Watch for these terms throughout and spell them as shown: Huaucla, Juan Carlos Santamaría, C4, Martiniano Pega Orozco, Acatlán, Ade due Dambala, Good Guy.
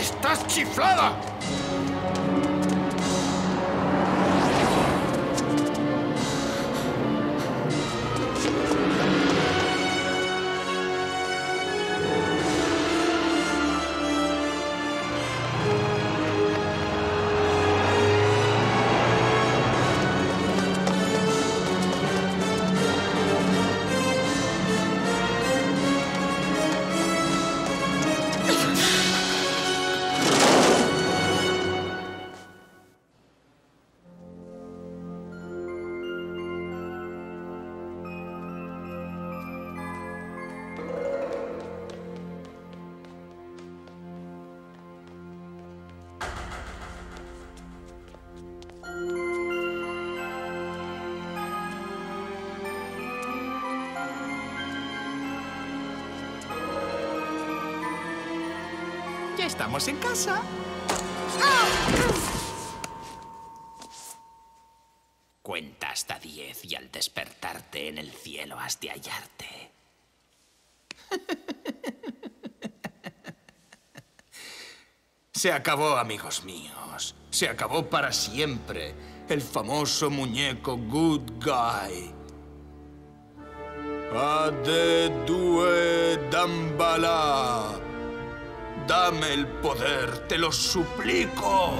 ¡Estás chiflada! Estamos en casa. Cuenta hasta 10 y al despertarte en el cielo has de hallarte. Se acabó, amigos míos. Se acabó para siempre el famoso muñeco Good Guy. Ade due Dambala. Dame el poder, te lo suplico.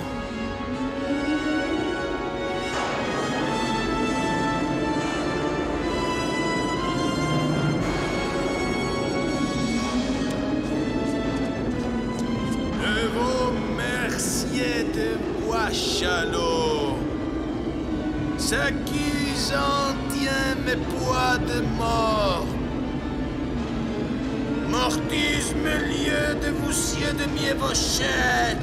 Ne vous remerciez de moi, chalot. C'est qui j'en tiens mes poids de mort. Mortis, mes lieux de vous cieux de mieux vos chênes.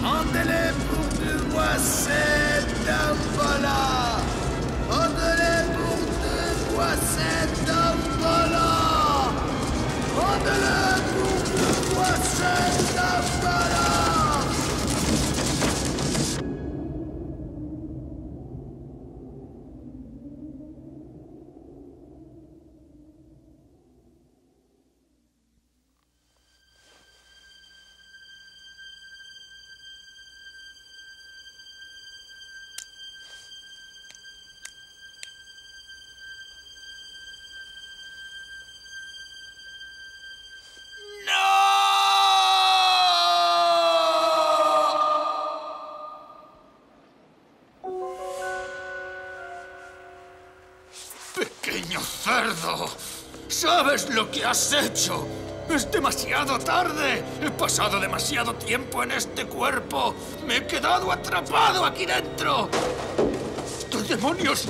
Rendez-les pour deux voix, c'est Dambala. Rendez-les pour deux voix, c'est Dambala. Rendez-les pour deux voix, c'est Dambala. ¡Pequeño cerdo! ¿Sabes lo que has hecho? ¡Es demasiado tarde! ¡He pasado demasiado tiempo en este cuerpo! ¡Me he quedado atrapado aquí dentro! ¡Demonios!